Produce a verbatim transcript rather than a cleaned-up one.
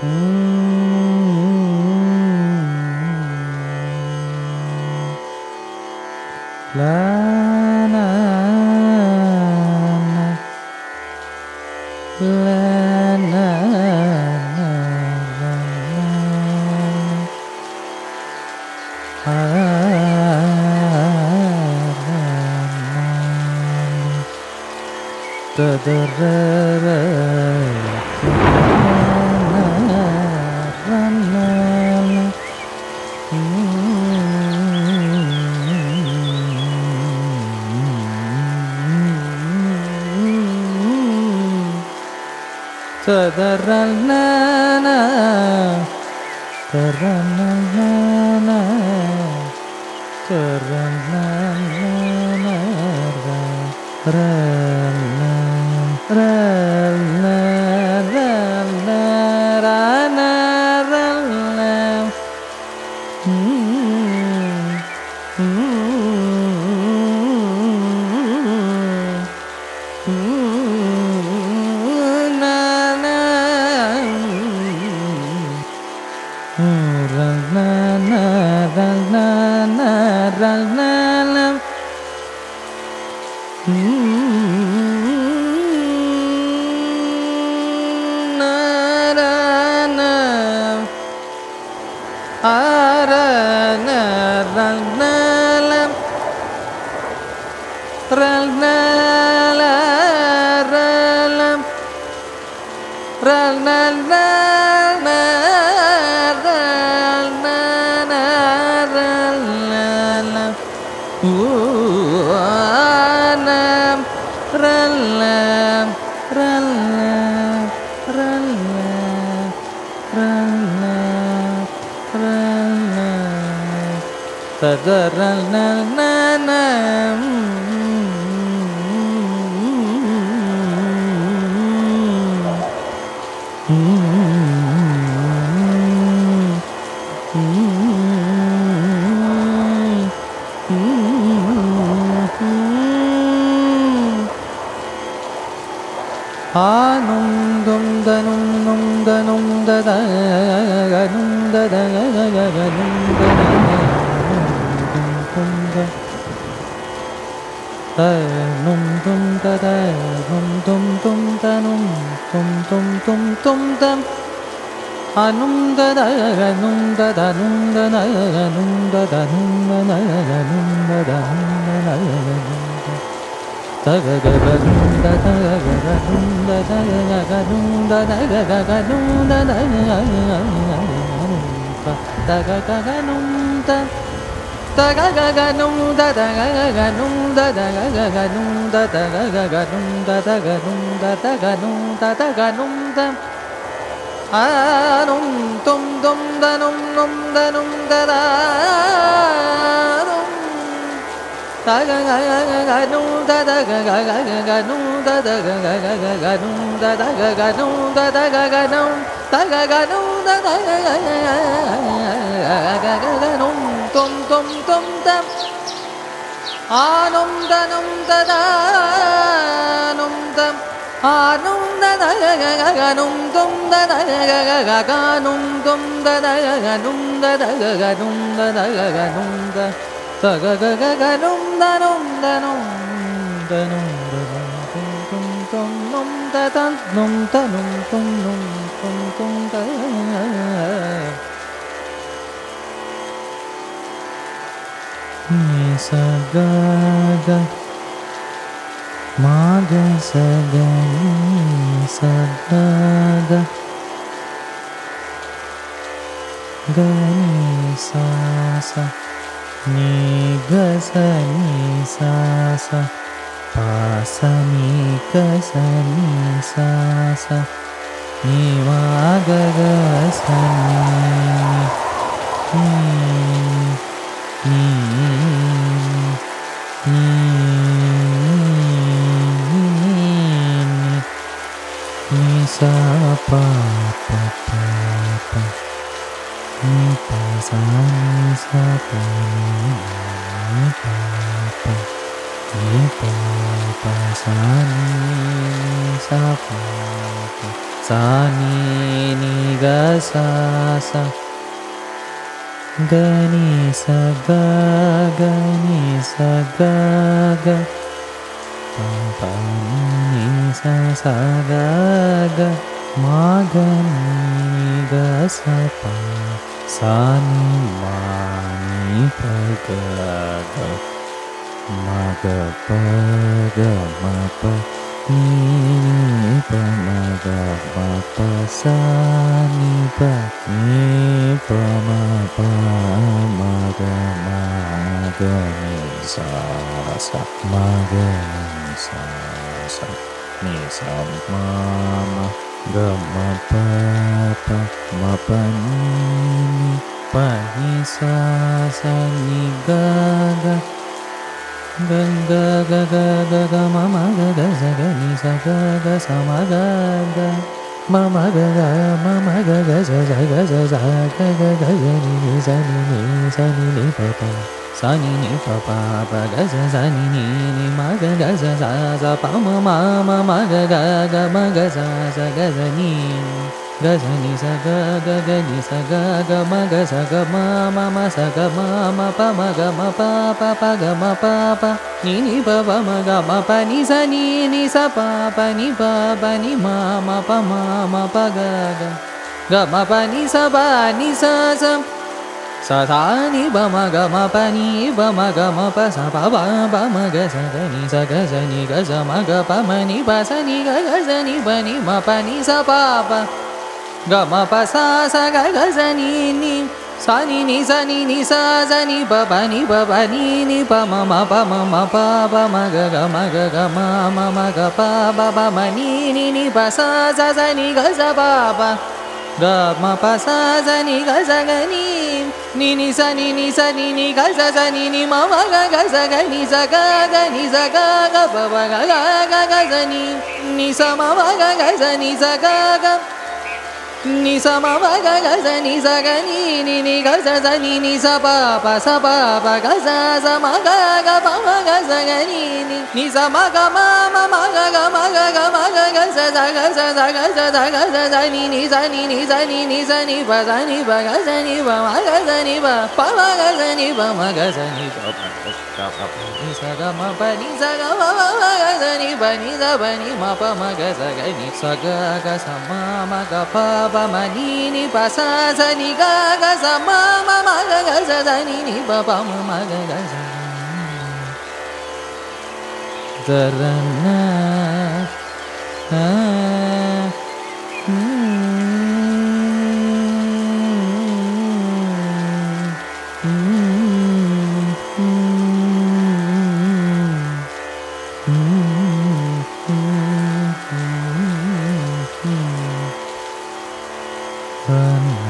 Sani ni गा सा सा ग नि सा गा ग नि सा गा ग पा पा नि सा सा गा ग मा ग नि ग सा पा सा नि मा नि पा ग ग मा ग पा ग मा पा ni pa ma ga pa pa sa ni pa ni pa ma pa ma ga ma ga ni sa sa ma ga ni sa sa ni sa ma ma ga ma pa pa ma pa ni ni pa ni sa sa ni ga ga ga ga ga ga ga ma ma ga ga sa ga ni sa ga ga sa ma ga ga ma ma ga ga ma ma ga ga sa sa ga sa sa ga ga ga ni ni sa ni ni sa ni ni pa pa sa ni ni pa pa pa ga sa sa ni ni ni ma ga ga sa sa sa pa ma ma ma ma ga ga ga ma ga sa sa ga sa ni ga sa ni sa ga ga ga ni sa ga ga ma ga sa ga ma ma ma sa ga ma ma pa ma ga ma pa pa pa ga ma pa pa ni ni pa pa ma ga ma pa ni sa ni ni sa pa pa ni pa pa ni ma ma pa ma ma pa ga ga ga ma pa ni sa pa ni sa sa sa sa ni pa ma ga ma pa ni pa ma ga ma pa sa pa pa pa ma ga sa ga ni sa ga sa ni ga sa ma ga pa ma ni pa sa ni ga ga sa ni pa ni ma pa ni sa pa pa ga ma pa sa sa ga ga sa ni ni sa ni ni sa ni ni sa sa ni pa pa ni pa pa ni ni pa ma ma pa ma ma pa pa ma ga ga ma ga ga ma ma ma ga pa pa pa ma ni ni ni pa sa sa sa ni ga sa pa pa ga ma pa sa sa ni ga sa ga ni ni ni sa ni ni sa ni ni ga sa sa ni ni ma ma ga ga sa ga ni sa ga ga ni sa ga ga pa pa ga ga ga ga sa ni ni sa ma ma ga ga sa ni sa ga ga ni sa ma ma ga ga sa ni sa ga ni ni ni ga sa sa ni ni sa pa pa sa pa pa ga sa sa ma ga ga pa ma ga sa ga ni ni ni sa ma ga ma ma ma ga ga ma ga ga ma ga ga sa sa ga sa sa ga sa sa ga sa sa ni ni sa ni ni sa ni ni sa ni pa sa ni pa ga sa ni pa ma ga sa ni pa pa ma ga sa ni pa ma ga sa ni pa pa pa ni sa ga ma pa ni sa ga ma ma ma ga sa ni pa ni sa pa ni ma pa ma ga sa ga ni sa ga ga sa ma ma ga pa pa ma ni ni pa sa sa ni ga ga sa ma ma ma ga ga sa sa ni ni pa pa ma ma ga ga sa da ra na ha um